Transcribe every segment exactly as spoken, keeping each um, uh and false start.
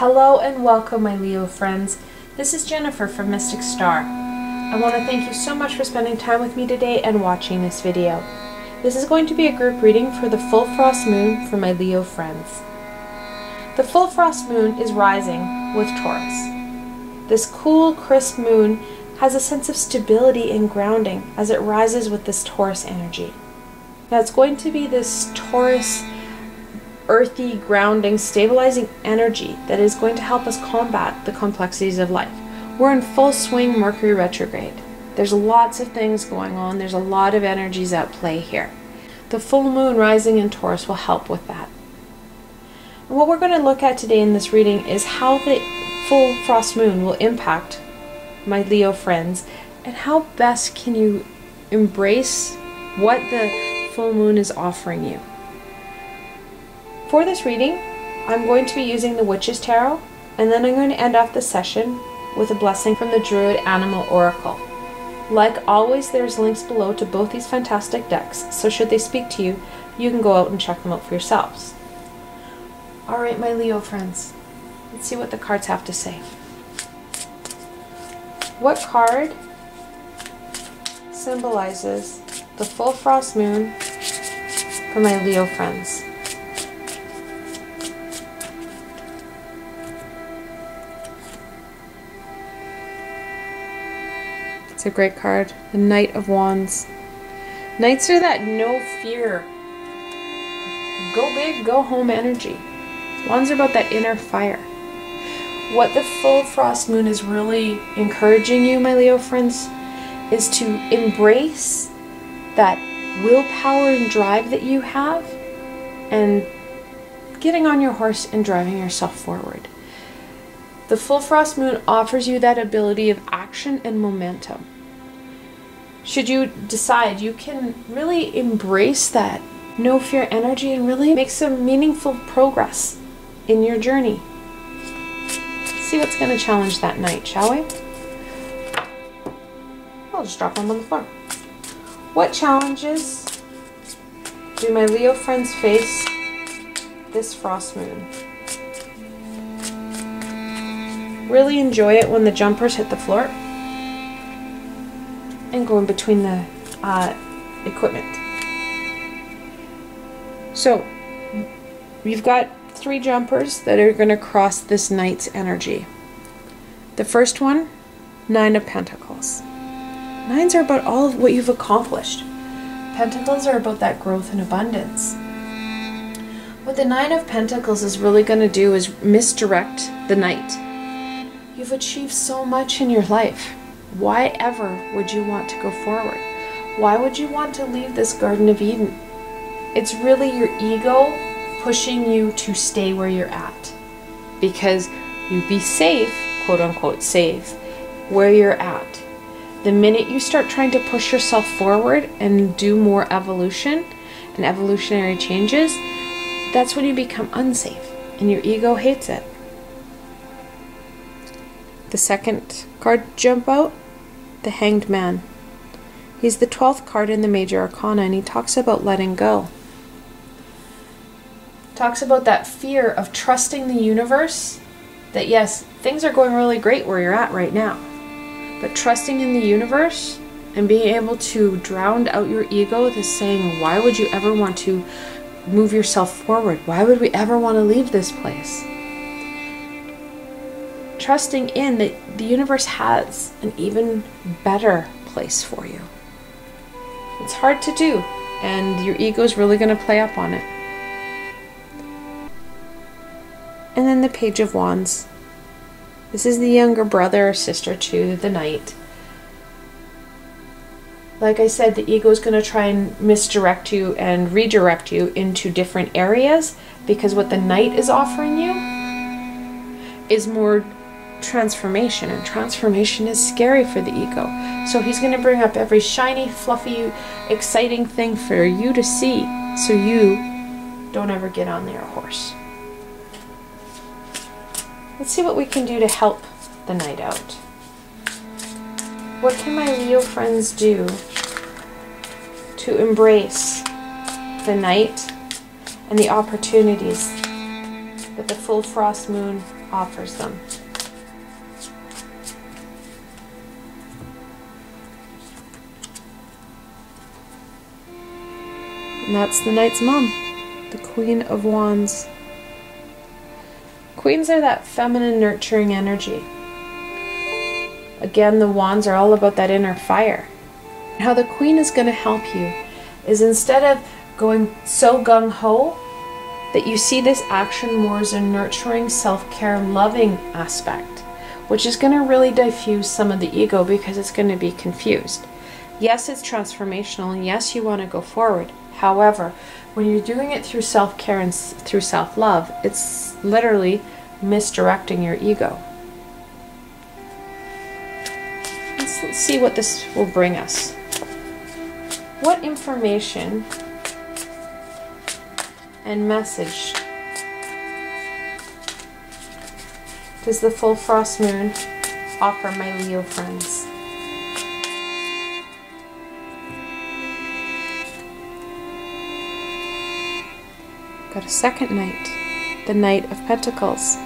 Hello and welcome, my Leo friends. This is Jennifer from Mystic Star. I want to thank you so much for spending time with me today and watching this video. This is going to be a group reading for the Full Frost Moon for my Leo friends. The Full Frost Moon is rising with Taurus. This cool, crisp moon has a sense of stability and grounding as it rises with this Taurus energy. Now it's going to be this Taurus earthy, grounding, stabilizing energy that is going to help us combat the complexities of life. We're in full swing Mercury retrograde. There's lots of things going on. There's a lot of energies at play here. The full moon rising in Taurus will help with that. And what we're going to look at today in this reading is how the full frost moon will impact my Leo friends and how best can you embrace what the full moon is offering you. For this reading, I'm going to be using the Witch's Tarot, and then I'm going to end off the session with a blessing from the Druid Animal Oracle. Like always, there's links below to both these fantastic decks, so should they speak to you, you can go out and check them out for yourselves. Alright, my Leo friends, let's see what the cards have to say. What card symbolizes the full frost moon for my Leo friends? A great card, the Knight of Wands. Knights are that no fear, go big, go home energy. Wands are about that inner fire. What the full frost moon is really encouraging you, my Leo friends, is to embrace that willpower and drive that you have and getting on your horse and driving yourself forward. The full frost moon offers you that ability of action and momentum. Should you decide, you can really embrace that no fear energy and really make some meaningful progress in your journey. Let's see what's going to challenge that night, shall we? I'll just drop them on the floor. What challenges do my Leo friends face this frost moon? Really enjoy it when the jumpers hit the floor and go in between the uh, equipment. So you've got three jumpers that are going to cross this night's energy. The first one, Nine of Pentacles. Nines are about all of what you've accomplished. Pentacles are about that growth and abundance. What the Nine of Pentacles is really going to do is misdirect the night. You've achieved so much in your life. Why ever would you want to go forward? Why would you want to leave this Garden of Eden? It's really your ego pushing you to stay where you're at. Because you'd be safe, quote unquote safe, where you're at. The minute you start trying to push yourself forward and do more evolution and evolutionary changes, that's when you become unsafe and your ego hates it. The second card jump out, the Hanged Man. He's the twelfth card in the Major Arcana, and he talks about letting go. Talks about that fear of trusting the universe, that yes, things are going really great where you're at right now, but trusting in the universe and being able to drown out your ego, this saying, why would you ever want to move yourself forward? Why would we ever want to leave this place? Trusting in that the universe has an even better place for you. It's hard to do, and your ego is really going to play up on it. And then the Page of Wands. This is the younger brother or sister to the Knight. Like I said, the ego is going to try and misdirect you and redirect you into different areas, because what the Knight is offering you is more transformation, and transformation is scary for the ego. So he's going to bring up every shiny, fluffy, exciting thing for you to see, so you don't ever get on their horse. Let's see what we can do to help the night out. What can my Leo friends do to embrace the night and the opportunities that the full frost moon offers them. And that's the Knight's mom, the Queen of Wands. Queens are that feminine, nurturing energy. Again, the wands are all about that inner fire. How the Queen is going to help you is, instead of going so gung-ho, that you see this action more as a nurturing, self-care, loving aspect, which is going to really diffuse some of the ego, because it's going to be confused. Yes, it's transformational, and yes, you want to go forward. However, when you're doing it through self-care and through self-love, it's literally misdirecting your ego. Let's, let's see what this will bring us. What information and message does the Full Frost Moon offer my Leo friends? Got a second knight, the Knight of Pentacles.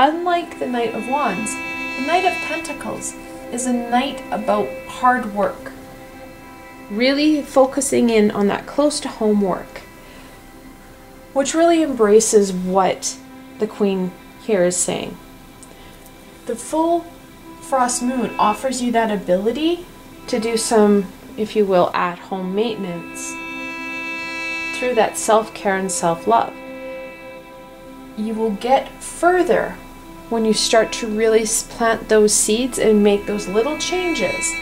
Unlike the Knight of Wands, the Knight of Pentacles is a knight about hard work, really focusing in on that close to home work, which really embraces what the Queen here is saying. The Full Frost Moon offers you that ability to do some, if you will, at-home maintenance, through that self-care and self-love. You will get further when you start to really plant those seeds and make those little changes.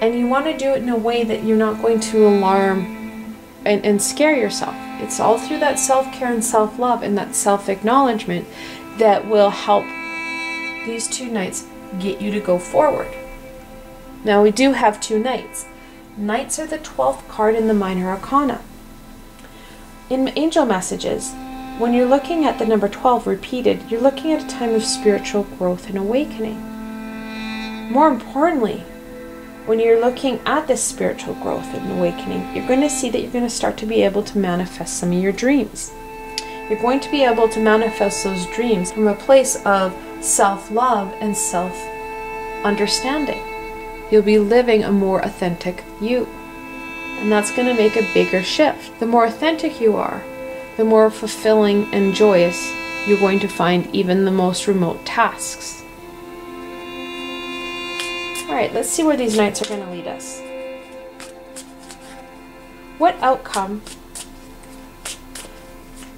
And you want to do it in a way that you're not going to alarm and, and scare yourself. It's all through that self-care and self-love and that self-acknowledgement that will help these two knights get you to go forward. Now, we do have two knights. Knights are the twelfth card in the Minor Arcana. In angel messages, when you're looking at the number twelve repeated, you're looking at a time of spiritual growth and awakening. More importantly, when you're looking at this spiritual growth and awakening, you're going to see that you're going to start to be able to manifest some of your dreams. You're going to be able to manifest those dreams from a place of self-love and self-understanding. You'll be living a more authentic you. And that's going to make a bigger shift. The more authentic you are, the more fulfilling and joyous you're going to find even the most remote tasks. Alright, let's see where these nights are going to lead us. What outcome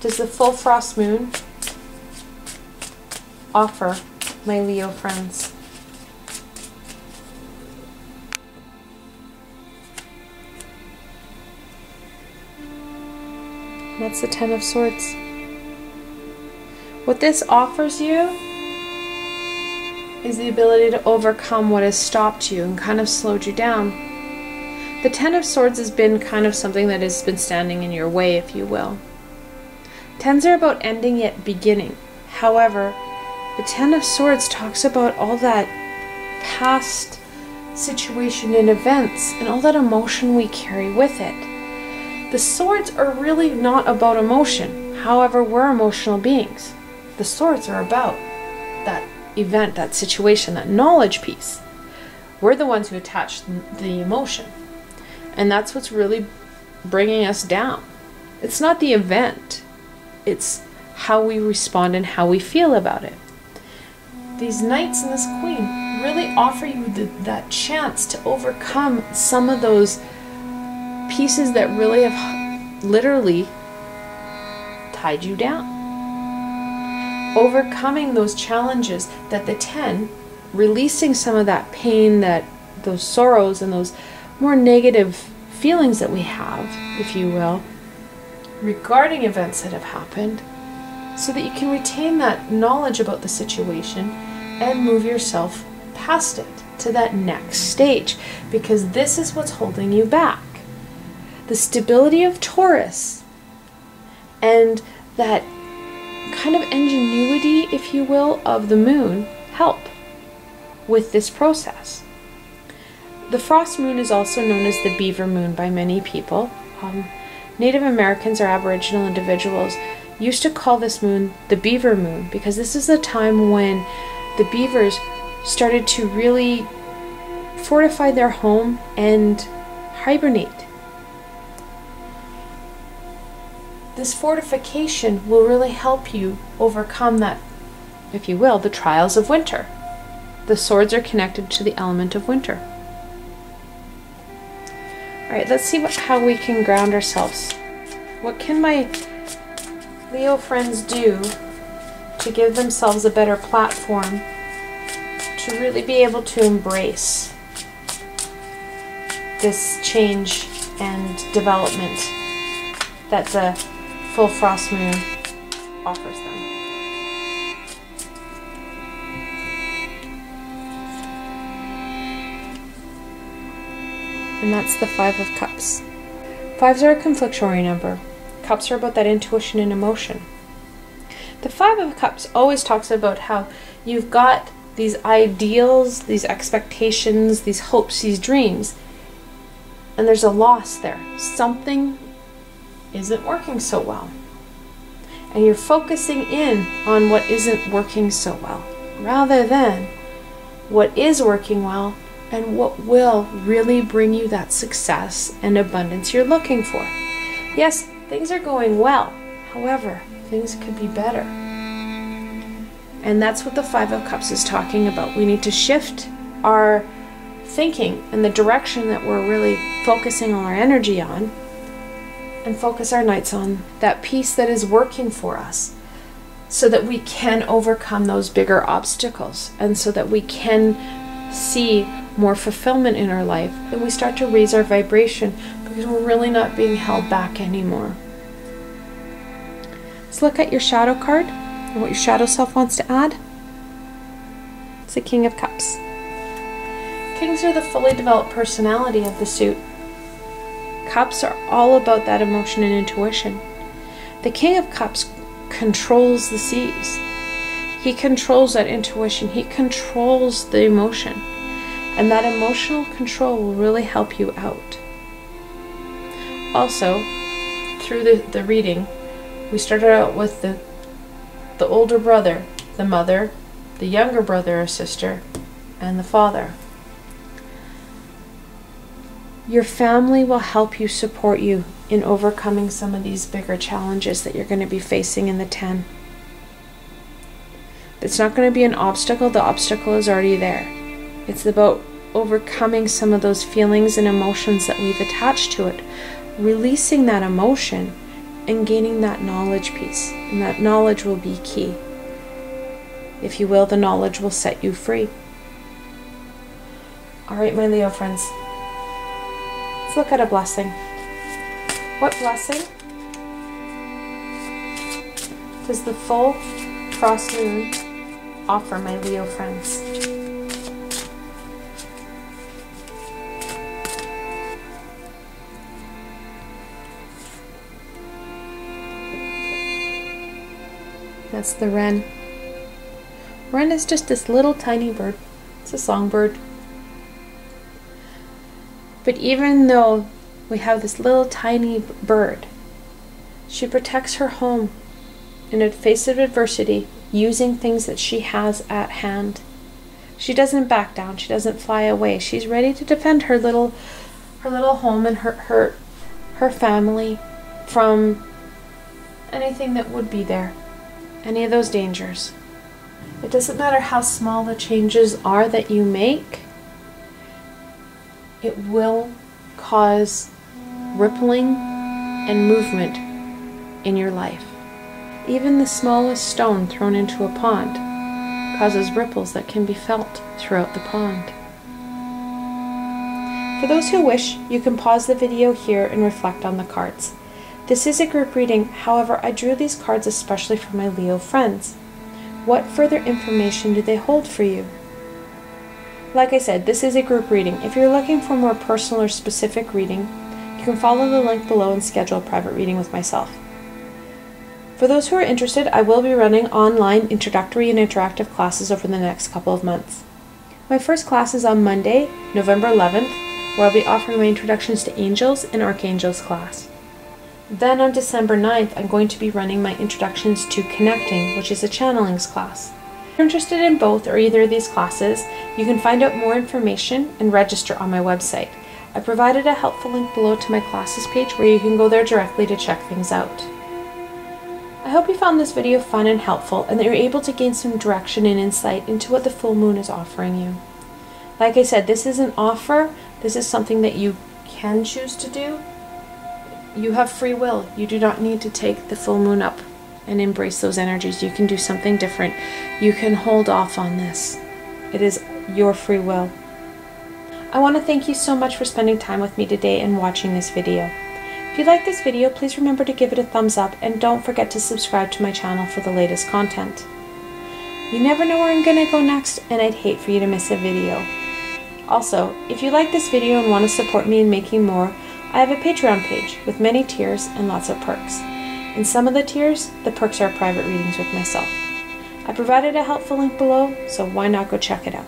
does the Full Frost Moon offer my Leo friends? That's the Ten of Swords. What this offers you is the ability to overcome what has stopped you and kind of slowed you down. The Ten of Swords has been kind of something that has been standing in your way, if you will. Tens are about ending yet beginning. However, the Ten of Swords talks about all that past situation and events and all that emotion we carry with it. The swords are really not about emotion. However, we're emotional beings. The swords are about that event, that situation, that knowledge piece. We're the ones who attach the emotion. And that's what's really bringing us down. It's not the event. It's how we respond and how we feel about it. These knights and this queen really offer you the, that chance to overcome some of those pieces that really have literally tied you down. Overcoming those challenges that the ten, releasing some of that pain, that those sorrows and those more negative feelings that we have, if you will, regarding events that have happened, so that you can retain that knowledge about the situation and move yourself past it to that next stage, because this is what's holding you back. The stability of Taurus and that kind of ingenuity, if you will, of the moon help with this process. The Frost Moon is also known as the Beaver Moon by many people. Um, Native Americans or Aboriginal individuals used to call this moon the beaver moon, because this is the time when the beavers started to really fortify their home and hibernate. This fortification will really help you overcome that, if you will, the trials of winter. The swords are connected to the element of winter. All right, let's see what, how we can ground ourselves. What can my Leo friends do to give themselves a better platform to really be able to embrace this change and development that the full frost moon offers them? And that's the Five of Cups. Fives are a conflictuary number. Cups are about that intuition and emotion. The Five of Cups always talks about how you've got these ideals, these expectations, these hopes, these dreams, and there's a loss there. Something isn't working so well. And you're focusing in on what isn't working so well, rather than what is working well and what will really bring you that success and abundance you're looking for. Yes, things are going well. However, things could be better. And that's what the Five of Cups is talking about. We need to shift our thinking in the direction that we're really focusing all our energy on, and focus our nights on that piece that is working for us, so that we can overcome those bigger obstacles, and so that we can see more fulfillment in our life, and we start to raise our vibration because we're really not being held back anymore. Let's look at your shadow card and what your shadow self wants to add. It's the King of Cups. Kings are the fully developed personality of the suit. Cups are all about that emotion and intuition. The King of Cups controls the seas. He controls that intuition. He controls the emotion. And that emotional control will really help you out. Also, through the, the reading, we started out with the, the older brother, the mother, the younger brother or sister, and the father. Your family will help you, support you in overcoming some of these bigger challenges that you're going to be facing in the ten. It's not going to be an obstacle. The obstacle is already there. It's about overcoming some of those feelings and emotions that we've attached to it, releasing that emotion and gaining that knowledge piece. And that knowledge will be key. If you will, the knowledge will set you free. All right, my Leo friends, let's look at a blessing. What blessing does the full frost moon offer my Leo friends? That's the Wren. Wren is just this little tiny bird. It's a songbird. But even though we have this little tiny bird, she protects her home in the face of adversity, using things that she has at hand. She doesn't back down. She doesn't fly away. She's ready to defend her little, her little home and her, her, her family from anything that would be there, any of those dangers. It doesn't matter how small the changes are that you make. It will cause rippling and movement in your life. Even the smallest stone thrown into a pond causes ripples that can be felt throughout the pond. For those who wish, you can pause the video here and reflect on the cards. This is a group reading, however, I drew these cards especially for my Leo friends. What further information do they hold for you? Like I said, this is a group reading. If you're looking for more personal or specific reading, you can follow the link below and schedule a private reading with myself. For those who are interested, I will be running online introductory and interactive classes over the next couple of months. My first class is on Monday, November eleventh, where I'll be offering my Introductions to Angels and Archangels class. Then on December ninth, I'm going to be running my Introductions to Connecting, which is a channelings class. If you're interested in both or either of these classes, you can find out more information and register on my website. I provided a helpful link below to my classes page where you can go there directly to check things out. I hope you found this video fun and helpful, and that you're able to gain some direction and insight into what the full moon is offering you. Like I said, this is an offer. This is something that you can choose to do. You have free will. You do not need to take the full moon up and embrace those energies. You can do something different. You can hold off on this. It is your free will. I want to thank you so much for spending time with me today and watching this video. If you like this video, please remember to give it a thumbs up, and don't forget to subscribe to my channel for the latest content. You never know where I'm going to go next, and I'd hate for you to miss a video. Also, if you like this video and want to support me in making more, I have a Patreon page with many tiers and lots of perks. In some of the tiers, the perks are private readings with myself. I provided a helpful link below, so why not go check it out?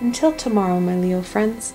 Until tomorrow, my Leo friends.